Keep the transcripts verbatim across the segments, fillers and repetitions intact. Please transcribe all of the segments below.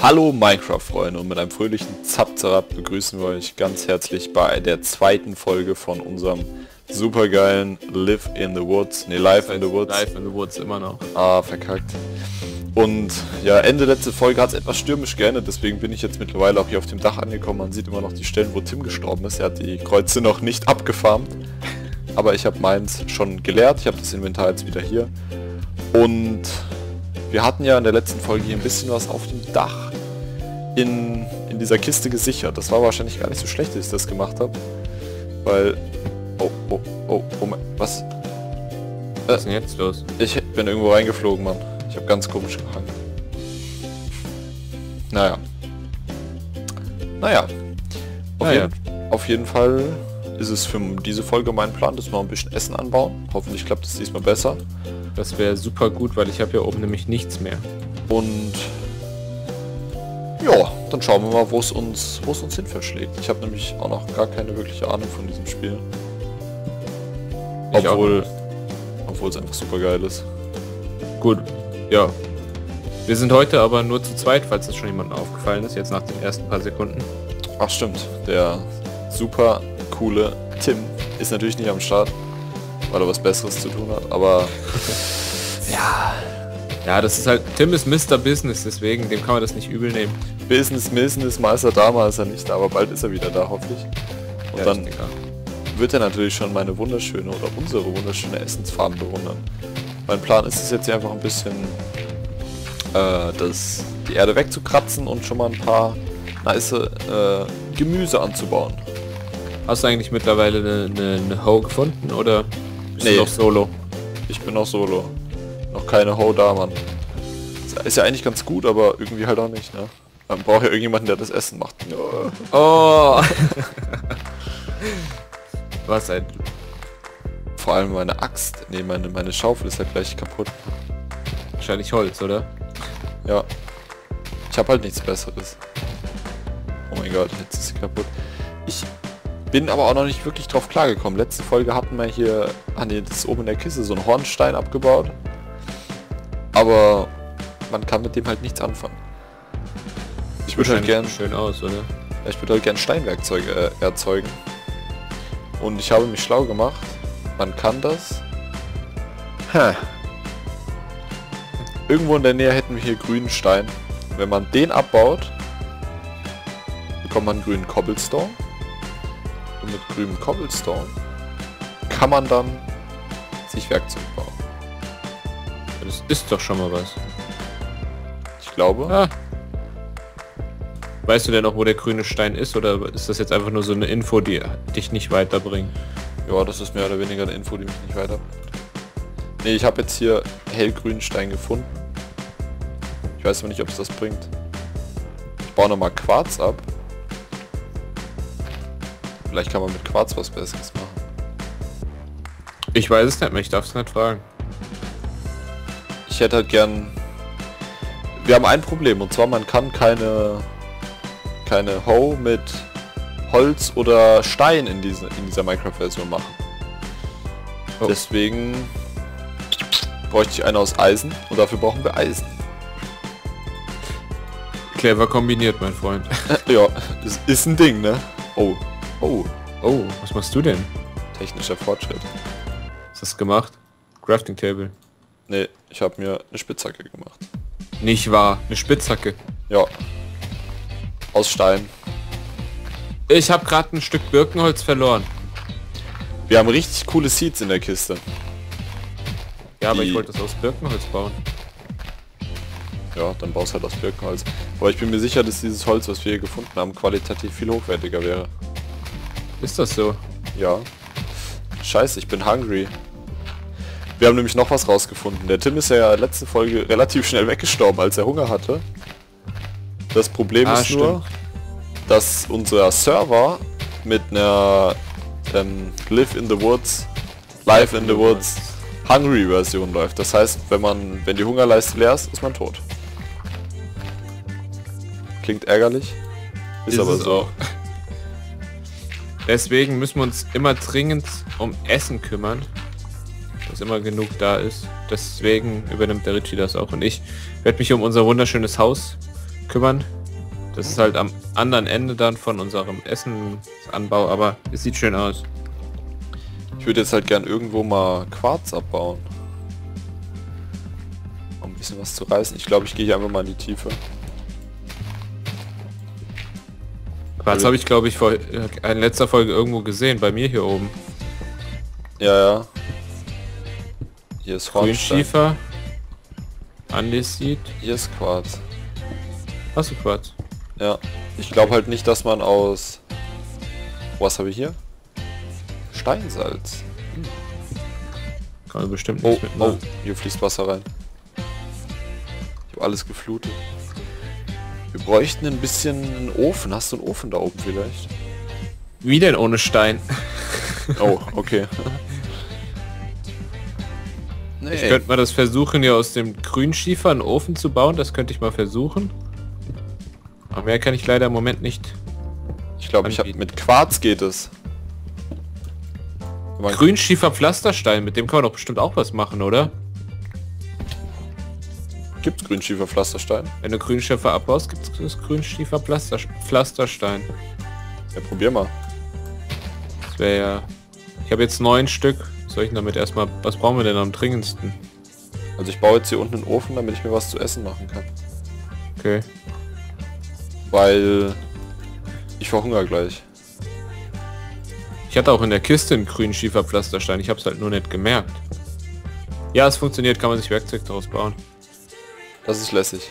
Hallo Minecraft-Freunde und mit einem fröhlichen Zap-Zarap begrüßen wir euch ganz herzlich bei der zweiten Folge von unserem supergeilen Live in the Woods, ne Live in the Woods. Live in the Woods immer noch. Ah, verkackt. Und ja, Ende letzte Folge hat es etwas stürmisch geändert, deswegen bin ich jetzt mittlerweile auch hier auf dem Dach angekommen. Man sieht immer noch die Stellen, wo Tim gestorben ist. Er hat die Kreuze noch nicht abgefarmt, aber ich habe meins schon geleert. Ich habe das Inventar jetzt wieder hier. Und wir hatten ja in der letzten Folge hier ein bisschen was auf dem Dach in, in dieser Kiste gesichert. Das war wahrscheinlich gar nicht so schlecht, dass ich das gemacht habe. Weil... Oh, oh, oh, oh mein... Was? Was ist denn jetzt los? Ich bin irgendwo reingeflogen, Mann. Ich habe ganz komisch gehangen. Naja. Naja. Auf, naja. Jeden, auf jeden Fall ist es für diese Folge mein Plan, dass wir noch ein bisschen Essen anbauen. Hoffentlich klappt es diesmal besser. Das wäre super gut, weil ich habe hier oben nämlich nichts mehr. Und ja, dann schauen wir mal, wo es uns, wo es uns hin verschlägt. Ich habe nämlich auch noch gar keine wirkliche Ahnung von diesem Spiel. Ich obwohl, obwohl es einfach super geil ist. Gut, ja. Wir sind heute aber nur zu zweit, falls das schon jemandem aufgefallen ist, jetzt nach den ersten paar Sekunden. Ach stimmt, der super coole Tim ist natürlich nicht am Start, weil er was Besseres zu tun hat, aber ja, ja, das ist halt, Tim ist Mister Business, deswegen, dem kann man das nicht übel nehmen. Business, Business, mal ist er da, mal ist er nicht da, aber bald ist er wieder da, hoffentlich. Und ja, dann wird er natürlich schon meine wunderschöne oder unsere wunderschöne Essensfarm bewundern. Mein Plan ist es jetzt hier einfach ein bisschen, äh, das, die Erde wegzukratzen und schon mal ein paar nice äh, Gemüse anzubauen. Hast du eigentlich mittlerweile eine, eine, eine Hoe gefunden, oder bist nee. du noch solo? Ich bin noch solo. Noch keine Hoe da, Mann. Ist ja eigentlich ganz gut, aber irgendwie halt auch nicht, ne? Man braucht ja irgendjemanden, der das Essen macht. Oh! Was ein... Vor allem meine Axt, nee, meine, meine Schaufel ist halt gleich kaputt. Wahrscheinlich Holz, oder? Ja. Ich habe halt nichts Besseres. Oh mein Gott, jetzt ist sie kaputt. Ich... Bin aber auch noch nicht wirklich drauf klargekommen. Letzte Folge hatten wir hier, ah ne, das ist oben in der Kiste, so ein Hornstein abgebaut. Aber man kann mit dem halt nichts anfangen. Ich würde halt gern... schön aus, oder? Ja, ich würde halt gern Steinwerkzeuge äh, erzeugen. Und ich habe mich schlau gemacht. Man kann das. Huh. Irgendwo in der Nähe hätten wir hier grünen Stein. Wenn man den abbaut, bekommt man einen grünen Cobblestone. Mit grünem Cobblestone kann man dann sich Werkzeug bauen. Das ist doch schon mal was. Ich glaube. Ah. Weißt du denn noch, wo der grüne Stein ist, oder ist das jetzt einfach nur so eine Info, die dich nicht weiterbringt? Ja, das ist mehr oder weniger eine Info, die mich nicht weiterbringt. Ne, ich habe jetzt hier hellgrünen Stein gefunden. Ich weiß aber nicht, ob es das bringt. Ich baue nochmal Quarz ab. Vielleicht kann man mit Quarz was Besseres machen. Ich weiß es nicht mehr, ich darf es nicht fragen. Ich hätte halt gern... Wir haben ein Problem, und zwar man kann keine... keine Hoe mit Holz oder Stein in, diesen, in dieser Minecraft-Version machen. Oh. Deswegen bräuchte ich eine aus Eisen, und dafür brauchen wir Eisen. Clever kombiniert, mein Freund. Ja, das ist ein Ding, ne? Oh. Oh, oh, was machst du denn? Technischer Fortschritt. Hast du das gemacht? Crafting Table. Nee, ich habe mir eine Spitzhacke gemacht. Nicht wahr? Eine Spitzhacke? Ja. Aus Stein. Ich habe gerade ein Stück Birkenholz verloren. Wir haben richtig coole Seeds in der Kiste. Ja, aber Die... ich wollte das aus Birkenholz bauen. Ja, dann baust halt aus Birkenholz. Aber ich bin mir sicher, dass dieses Holz, was wir hier gefunden haben, qualitativ viel hochwertiger wäre. Ist das so? Ja. Scheiße, ich bin hungry. Wir haben nämlich noch was rausgefunden. Der Tim ist ja letzte Folge relativ schnell weggestorben, als er Hunger hatte. Das Problem ah, ist stimmt. nur, dass unser Server mit einer ähm, Live in the Woods, Live in the Woods, Hungry Version läuft. Das heißt, wenn man, wenn die Hungerleiste leer ist, ist man tot. Klingt ärgerlich, ist, ist aber so. Auch. Deswegen müssen wir uns immer dringend um Essen kümmern, dass immer genug da ist. Deswegen übernimmt der Richie das auch, und ich werde mich um unser wunderschönes Haus kümmern. Das ist halt am anderen Ende dann von unserem Essensanbau, aber es sieht schön aus. Ich würde jetzt halt gern irgendwo mal Quarz abbauen, um ein bisschen was zu reißen. Ich glaube, ich gehe hier einfach mal in die Tiefe. Quarz habe ich, glaube ich, vor in letzter Folge irgendwo gesehen, bei mir hier oben. Ja, ja. Hier ist Grünschiefer, Andesit. Hier ist Quarz. Hast du Quarz? Ja. Ich glaube halt nicht, dass man aus... Was habe ich hier? Steinsalz. Hm. Kann man bestimmt nicht mitmachen. Oh, hier fließt Wasser rein. Ich habe alles geflutet. Wir bräuchten ein bisschen einen Ofen. Hast du einen Ofen da oben vielleicht? Wie denn ohne Stein? Oh, okay. Nee. Ich könnte mal das versuchen, hier aus dem Grünschiefer einen Ofen zu bauen. Das könnte ich mal versuchen. Aber mehr kann ich leider im Moment nicht. Ich glaube, ich habe mit Quarz geht es. Grünschiefer Pflasterstein, mit dem kann man doch bestimmt auch was machen, oder? Gibt's Grünschiefer Pflasterstein? Wenn du Grünschiefer abbaust, gibt's das Grünschiefer Pflaster Pflasterstein. Ja, probier mal. Das wäre ja... Ich habe jetzt neun Stück. Soll ich damit erstmal... Was brauchen wir denn am dringendsten? Also ich baue jetzt hier unten einen Ofen, damit ich mir was zu essen machen kann. Okay. Weil... Ich verhungere gleich. Ich hatte auch in der Kiste einen grünen Schieferpflasterstein, ich habe es halt nur nicht gemerkt. Ja, es funktioniert, kann man sich Werkzeug daraus bauen. Das ist lässig.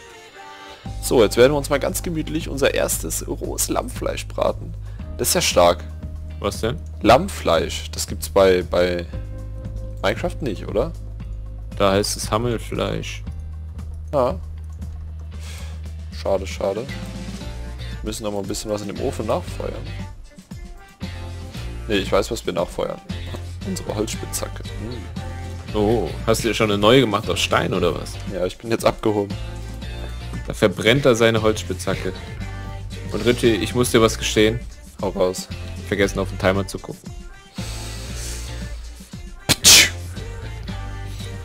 So, jetzt werden wir uns mal ganz gemütlich unser erstes rohes Lammfleisch braten. Das ist ja stark. Was denn? Lammfleisch, das gibt's bei, bei Minecraft nicht, oder? Da heißt es Hammelfleisch. Ah. Schade, schade. Wir müssen noch mal ein bisschen was in dem Ofen nachfeuern. Ne, ich weiß, was wir nachfeuern. Unsere Holzspitzhacke. Hm. Oh, hast du dir schon eine neue gemacht aus Stein oder was? Ja, ich bin jetzt abgehoben. Da verbrennt er seine Holzspitzhacke. Und Richie, ich muss dir was gestehen. Hau raus. Vergessen auf den Timer zu gucken.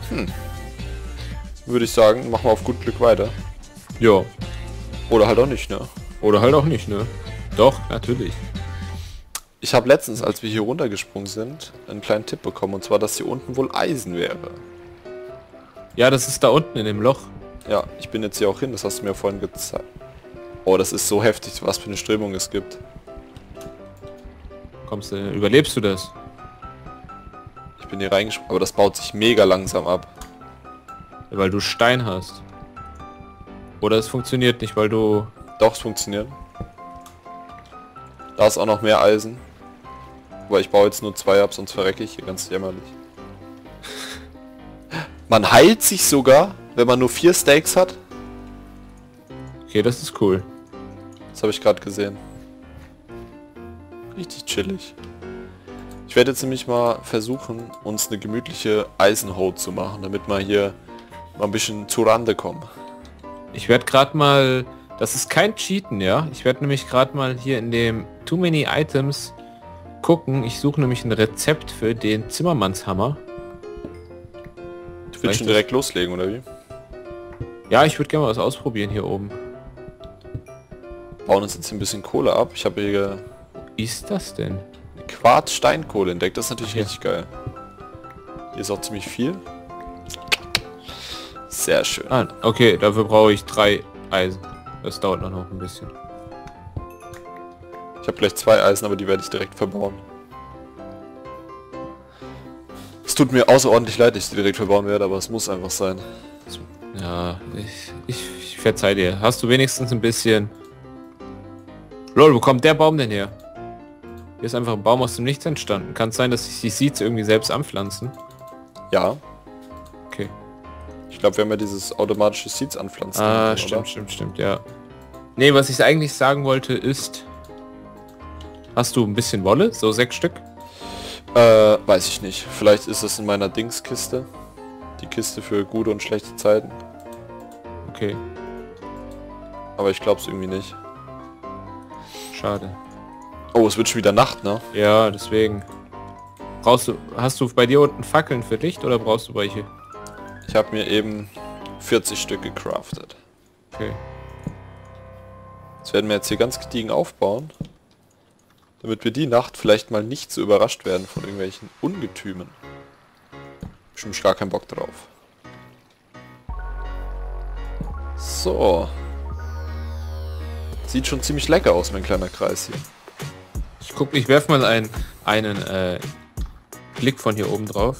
Hm. Würde ich sagen, machen wir auf gut Glück weiter. Ja. Oder halt auch nicht, ne? Oder halt auch nicht, ne? Doch, natürlich. Ich habe letztens, als wir hier runtergesprungen sind, einen kleinen Tipp bekommen, und zwar, dass hier unten wohl Eisen wäre. Ja, das ist da unten in dem Loch. Ja, ich bin jetzt hier auch hin, das hast du mir vorhin gezeigt. Oh, das ist so heftig, was für eine Strömung es gibt. Kommst du, überlebst du das? Ich bin hier reingesprungen, aber das baut sich mega langsam ab. Weil du Stein hast. Oder es funktioniert nicht, weil du... Doch, es funktioniert. Da ist auch noch mehr Eisen. Aber ich baue jetzt nur zwei ab, sonst verrecke ich hier ganz jämmerlich. Man heilt sich sogar, wenn man nur vier Steaks hat. Okay, das ist cool. Das habe ich gerade gesehen. Richtig chillig. Ich werde jetzt nämlich mal versuchen, uns eine gemütliche Eisenhut zu machen, damit wir hier mal ein bisschen zu Rande kommen. Ich werde gerade mal... Das ist kein Cheaten, ja? Ich werde nämlich gerade mal hier in dem Too Many Items gucken. Ich suche nämlich ein Rezept für den Zimmermannshammer. Du willst schon direkt loslegen, oder wie? Ja, ich würde gerne mal was ausprobieren hier oben. Bauen uns jetzt ein bisschen Kohle ab. Ich habe hier... Wie ist das denn? Quarz-Steinkohle entdeckt. Das ist natürlich richtig geil. Hier ist auch ziemlich viel. Sehr schön. Ah, okay, dafür brauche ich drei Eisen. Das dauert noch ein bisschen. Ich habe gleich zwei Eisen, aber die werde ich direkt verbauen. Es tut mir außerordentlich leid, dass ich die direkt verbauen werde, aber es muss einfach sein. Ja, ich, ich, ich verzeih dir. Hast du wenigstens ein bisschen... Lol, wo kommt der Baum denn her? Hier ist einfach ein Baum aus dem Nichts entstanden. Kann es sein, dass sich die Seeds irgendwie selbst anpflanzen? Ja. Okay. Ich glaube, wir haben ja dieses automatische Seeds anpflanzen. Ah, hatten, stimmt, oder? stimmt, stimmt, ja. Nee, was ich eigentlich sagen wollte ist... Hast du ein bisschen Wolle? So sechs Stück? Äh, weiß ich nicht. Vielleicht ist es in meiner Dingskiste. Die Kiste für gute und schlechte Zeiten. Okay. Aber ich glaube es irgendwie nicht. Schade. Oh, es wird schon wieder Nacht, ne? Ja, deswegen. Brauchst du... Hast du bei dir unten Fackeln für Licht oder brauchst du welche? Ich habe mir eben vierzig Stück gecraftet. Okay. Das werden wir jetzt hier ganz gediegen aufbauen, damit wir die Nacht vielleicht mal nicht so überrascht werden von irgendwelchen Ungetümen. Bestimmt gar keinen Bock drauf. So. Sieht schon ziemlich lecker aus, mein kleiner Kreis hier. Ich guck, ich werf mal ein, einen äh, Blick von hier oben drauf.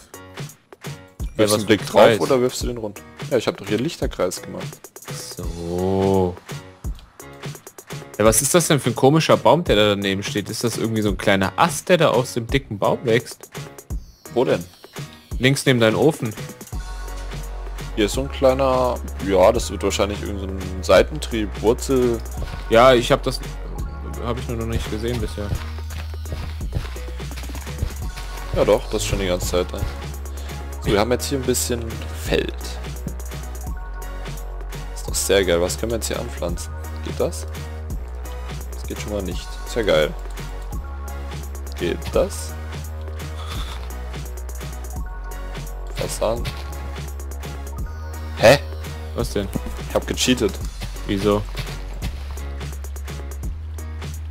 Wirfst du einen Blick drauf oder wirfst du den rund? Ja, ich habe doch hier einen Lichterkreis gemacht. So. Ja, was ist das denn für ein komischer Baum, der da daneben steht? Ist das irgendwie so ein kleiner Ast, der da aus dem dicken Baum wächst? Wo denn? Links neben deinem Ofen. Hier ist so ein kleiner... Ja, das wird wahrscheinlich irgendein so Seitentrieb, Wurzel... Ja, ich habe das... Habe ich nur noch nicht gesehen bisher. Ja doch, das ist schon die ganze Zeit da. So, wir haben jetzt hier ein bisschen Feld. Ist doch sehr geil. Was können wir jetzt hier anpflanzen? Geht das? Das geht schon mal nicht. Ist ja geil. Geht das? Fasan. Hä? Was denn? Ich hab gecheatet. Wieso?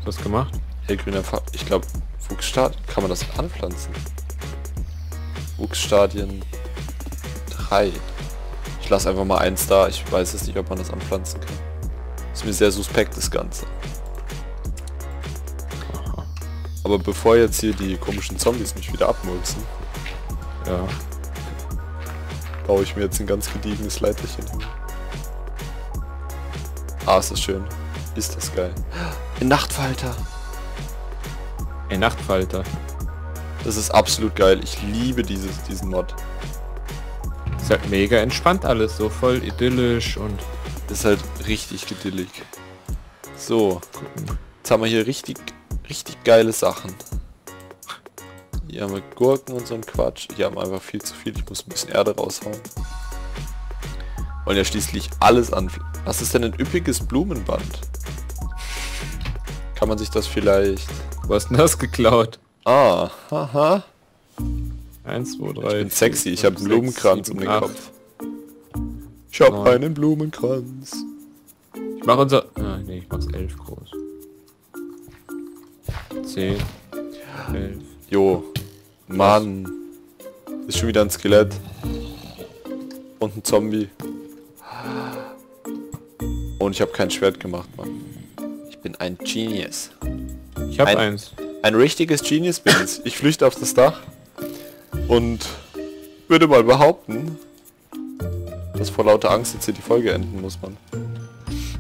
Was gemacht? Hey, grüner Fa ich glaube, Wuchsstadien. Kann man das anpflanzen? Wuchsstadien drei. Ich lasse einfach mal eins da. Ich weiß es nicht, ob man das anpflanzen kann. Ist mir sehr suspekt, das Ganze. Aha. Aber bevor jetzt hier die komischen Zombies mich wieder abmulzen, ja, baue ich mir jetzt ein ganz gediegenes Leiterchen hin. Ah, ist das schön. Ist das geil. Ein Nachtfalter. Ein Nachtfalter. Das ist absolut geil. Ich liebe dieses, diesen Mod. Ist halt mega entspannt alles. So voll idyllisch und... Ist halt richtig idyllig. So. Gucken. Jetzt haben wir hier richtig, richtig geile Sachen. Hier haben wir Gurken und so ein Quatsch. Hier haben wir einfach viel zu viel. Ich muss ein bisschen Erde raushauen. Wollen ja schließlich alles an... Was ist denn ein üppiges Blumenband? Kann man sich das vielleicht... Du hast denn das geklaut? Ah, haha. eins, zwei, drei... Ich bin sexy, ich habe einen Blumenkranz um den Kopf. Ich habe einen Blumenkranz. Ich mache unser... Ah, nee, ich mach's elf groß. zehn, elf... Jo, Mann. Ist schon wieder ein Skelett. Und ein Zombie. Und ich habe kein Schwert gemacht, Mann. Ich bin ein Genius. Ich habe ein, eins. Ein richtiges Genius bin ich. Ich flüchte auf das Dach und würde mal behaupten, dass vor lauter Angst jetzt hier die Folge enden muss, Mann.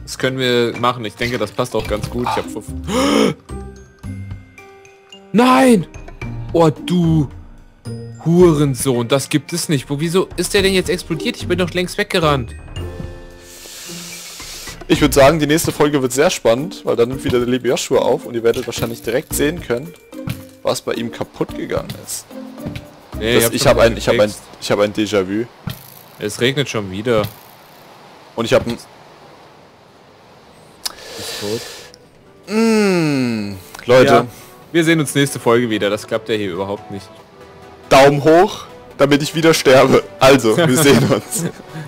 Das können wir machen. Ich denke, das passt auch ganz gut. Ah. Ich hab Pfuff. Nein! Oh, du Hurensohn, das gibt es nicht. Wo, wieso ist der denn jetzt explodiert? Ich bin doch längst weggerannt. Ich würde sagen, die nächste Folge wird sehr spannend, weil dann nimmt wieder der liebe Joshua auf und ihr werdet wahrscheinlich direkt sehen können, was bei ihm kaputt gegangen ist. Nee, das, ich habe ein, ich habe ein, ich habe ein Déjà-vu. Es regnet schon wieder. Und ich habe ein... Ist tot. Mmh, Leute. Ja, wir sehen uns nächste Folge wieder, das klappt ja hier überhaupt nicht. Daumen hoch, damit ich wieder sterbe. Also, wir sehen uns.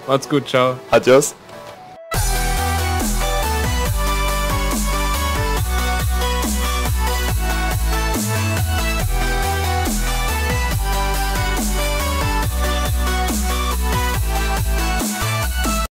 Macht's gut, ciao. Adios.